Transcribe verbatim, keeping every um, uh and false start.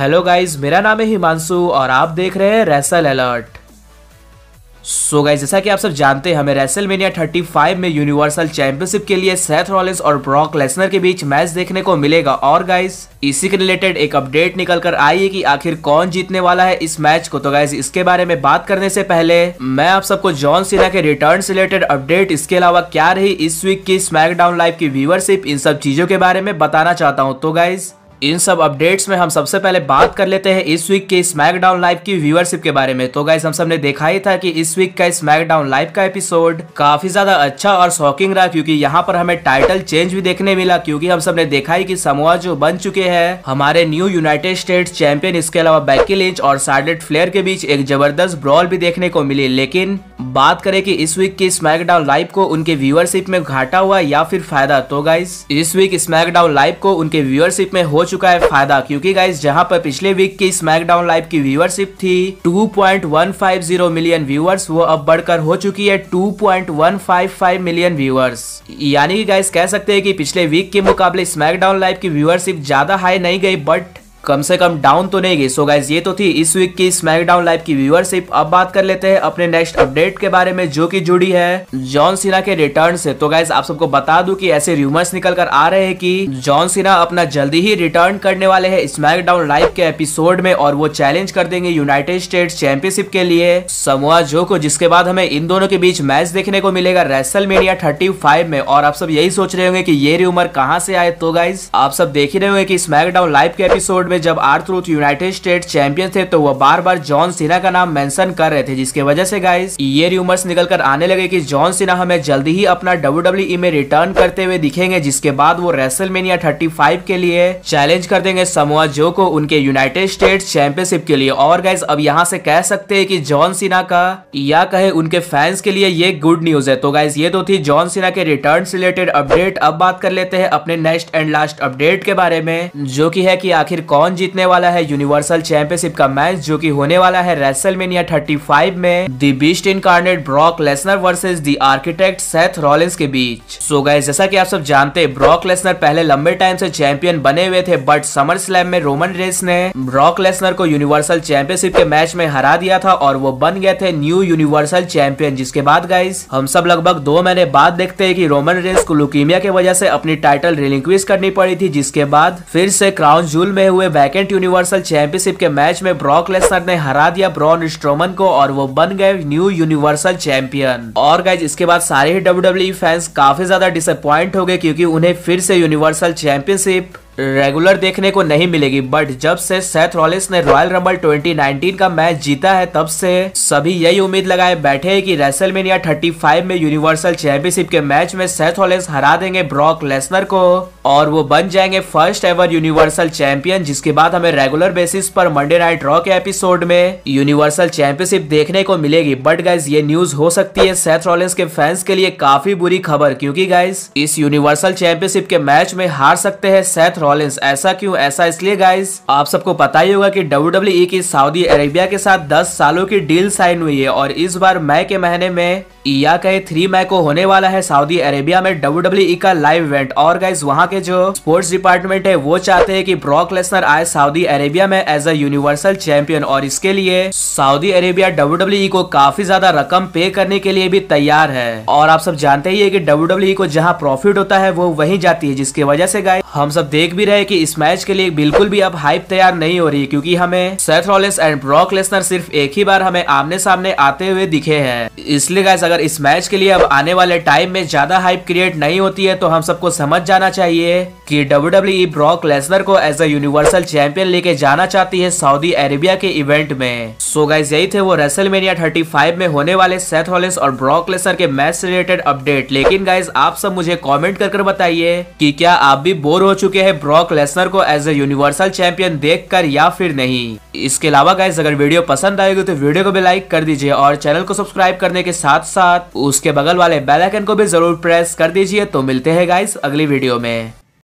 Hello guys, मेरा नाम है हिमांशु और आप देख रहे हैं रेसल अलर्ट। सो गाइज, जैसा कि आप सब जानते हैं, हमें रेसलमेनिया थर्टी फाइव में यूनिवर्सल चैंपियनशिप के लिए सेथ रॉलिन्स और ब्रॉक लेसनर के बीच मैच देखने को मिलेगा। और गाइज, इसी के रिलेटेड एक अपडेट निकल कर आई है कि आखिर कौन जीतने वाला है इस मैच को। तो गाइज, इसके बारे में बात करने से पहले मैं आप सबको जॉन सीना के रिटर्न से रिलेटेड अपडेट, इसके अलावा क्या रही इस वीक की स्मैकडाउन लाइव की व्यूअरशिप, इन सब चीजों के बारे में बताना चाहता हूँ। तो गाइज, इन सब अपडेट्स में हम सबसे पहले बात कर लेते हैं इस वीक के स्मैकडाउन लाइव की व्यूअरशिप के बारे में। तो गाइस, हम सबने देखा ही था कि इस वीक का स्मैकडाउन लाइव का एपिसोड काफी ज्यादा अच्छा और शॉकिंग रहा, क्योंकि यहाँ पर हमें टाइटल चेंज भी देखने मिला, क्योंकि हम सबने देखा ही कि समोआ जो बन चुके हैं हमारे न्यू यूनाइटेड स्टेट्स चैंपियन। इसके अलावा बेकी लिंच और शार्लेट फ्लेयर के बीच एक जबरदस्त ब्रॉल भी देखने को मिली। लेकिन बात करें कि इस वीक की स्मैकडाउन लाइव को उनके व्यूअरशिप में घाटा हुआ या फिर फायदा, तो गाइस इस वीक स्मैकडाउन लाइव को उनके व्यूअरशिप में हो चुका है फायदा, क्योंकि गाइस जहां पर पिछले वीक की स्मैकडाउन लाइव की व्यूअरशिप थी two point one five zero million viewers, वो अब बढ़कर हो चुकी है two point one five five million viewers. यानी कि गाइस कह सकते हैं कि पिछले वीक के मुकाबले स्मैकडाउन लाइव की व्यूअरशिप ज्यादा हाई नहीं गई, बट कम से कम डाउन तो नहीं गई। सो गाइज, ये तो थी इस वीक की स्मैकडाउन लाइव की व्यूअरशिप। अब बात कर लेते हैं अपने नेक्स्ट अपडेट के बारे में, जो कि जुड़ी है जॉन सीना के रिटर्न से। तो गाइज, आप सबको बता दूं कि ऐसे रूमर्स निकल कर आ रहे हैं कि जॉन सीना अपना जल्दी ही रिटर्न करने वाले हैं स्मैकडाउन लाइव के एपिसोड में, और वो चैलेंज कर देंगे यूनाइटेड स्टेट चैंपियनशिप के लिए समोआ जो को, जिसके बाद हमें इन दोनों के बीच मैच देखने को मिलेगा रेसलमेनिया थर्टी फाइव में। और आप सब यही सोच रहे होंगे कि ये रूमर कहाँ से आए। तो गाइज, आप सब देख ही रहे होंगे कि स्मैकडाउन लाइव के एपिसोड में जब आर्थरूथ यूनाइटेड स्टेट चैंपियन थे, तो वो बार बार जॉन सीना का नाम मेंशन कर रहे थे, जिसके वजह से गाइस ये रूमर्स निकल कर आने लगे कि जॉन सीना हमें जल्दी ही अपना डब्ल्यूडब्ल्यूई में रिटर्न करते हुए दिखेंगे, जिसके बाद वो रेसलमेनिया थर्टी फाइव के लिए चैलेंज कर देंगे समोआ जो को उनके यूनाइटेड स्टेट चैंपियनशिप के लिए। और गाइस, अब यहाँ से कह सकते है की जॉन सीना का या कहे उनके फैंस के लिए ये गुड न्यूज है। तो गाइज, ये तो थी जॉन सीना के रिटर्न से रिलेटेड अपडेट। अब बात कर लेते हैं अपने नेक्स्ट एंड लास्ट अपडेट के बारे में, जो की है की आखिर कौन जीतने वाला है यूनिवर्सल चैंपियनशिप का मैच, जो कि होने वाला है रेसलमेनिया थर्टी फाइव में the beast incarnate Brock Lesnar versus the architect Seth Rollins के बीच। सो गाइस, जैसा कि आप सब जानते हैं, ब्रॉक लेसनर पहले लंबे टाइम से चैंपियन बने हुए थे, बट समर स्लैम में रोमन रेंस ने ब्रॉक लेसनर को यूनिवर्सल चैंपियनशिप के मैच में हरा दिया था और वो बन गए थे न्यू यूनिवर्सल चैंपियन। जिसके बाद गाइस हम सब लगभग दो महीने बाद देखते है की रोमन रेंस को ल्यूकेमिया की वजह से अपनी टाइटल रिलिंक्विश करनी पड़ी थी, जिसके बाद फिर से क्राउन जूल में हुए वैकेंट यूनिवर्सल चैंपियनशिप के मैच में ब्रॉक लेसनर ने हरा दिया ब्रॉन स्ट्रोमन को और वो बन गए न्यू यूनिवर्सल चैंपियन। और गाइज, इसके बाद सारे ही डब्ल्यूडब्ल्यूई फैंस काफी ज्यादा डिसअपॉइंट हो गए, क्योंकि उन्हें फिर से यूनिवर्सल चैंपियनशिप रेगुलर देखने को नहीं मिलेगी। बट जब से सेथ रॉलिन्स ने रॉयल रंबल ट्वेंटी नाइनटीन का मैच जीता है, तब से सभी यही उम्मीद लगाए बैठे हैं कि रेसलमेनिया थर्टी फाइव में यूनिवर्सल चैंपियनशिप के मैच में सेथ रॉलिन्स हरा देंगे ब्रॉक लेसनर को और वो बन जाएंगे फर्स्ट एवर यूनिवर्सल चैंपियन। जिसके बाद हमें रेगुलर बेसिस पर मंडे नाइट रॉ के एपिसोड में यूनिवर्सल चैंपियनशिप देखने को मिलेगी। बट गाइज, ये न्यूज हो सकती है सेथ रॉलिन्स के फैंस के लिए काफी बुरी खबर, क्योंकि गाइज इस यूनिवर्सल चैंपियनशिप के मैच में हार सकते हैं सेथ रॉलिन्स। ऐसा क्यों? ऐसा इसलिए गाइस, आप सबको पता ही होगा कि डब्ल्यूडब्ल्यूई की सऊदी अरेबिया के साथ दस सालों की डील साइन हुई है और इस बार मई के महीने में या कहे तीन मई को होने वाला है सऊदी अरेबिया में डब्ल्यूडब्ल्यूई का लाइव इवेंट। और गाइस, वहां के जो स्पोर्ट्स डिपार्टमेंट है वो चाहते हैं कि ब्रॉक लेसनर आए सऊदी अरेबिया में एज अ यूनिवर्सल चैंपियन, और इसके लिए सऊदी अरेबिया डब्ल्यूडब्ल्यूई को काफी ज्यादा रकम पे करने के लिए भी तैयार है। और आप सब जानते ही है कि डब्ल्यूडब्ल्यूई को जहाँ प्रॉफिट होता है वो वही जाती है, जिसकी वजह से गाइस हम सब देख भी रहे कि इस मैच के लिए बिल्कुल भी अब हाइप तैयार नहीं हो रही, क्योंकि हमें Seth Rollins and Brock Lesnar सिर्फ एक ही बार हमें आमने सामने आते हुए दिखे हैं। इसलिए गाइस, अगर इस मैच के लिए अब आने वाले टाइम में ज्यादा हाइप क्रिएट नहीं होती है, तो हम सबको समझ जाना चाहिए कि डब्ल्यूडब्ल्यूई ब्रॉक लेसनर को एज अ यूनिवर्सल चैंपियन लेके जाना चाहती है सऊदी अरेबिया के इवेंट में। सो गाइस, यही थे वो रेसलमेनिया थर्टी फाइव में होने वाले सेथ रॉलिन्स और ब्रॉक लेसनर के मैच से रिलेटेड अपडेट। लेकिन गाइस, आप सब मुझे कमेंट करके बताइए कि क्या आप भी बोर हो चुके हैं ब्रॉक लेसनर को एज ए यूनिवर्सल चैंपियन देखकर या फिर नहीं। इसके अलावा गाइस, अगर वीडियो पसंद आएगी तो वीडियो को भी लाइक कर दीजिए और चैनल को सब्सक्राइब करने के साथ साथ उसके बगल वाले बेल आइकन को भी जरूर प्रेस कर दीजिए। तो मिलते हैं गाइस अगली वीडियो में।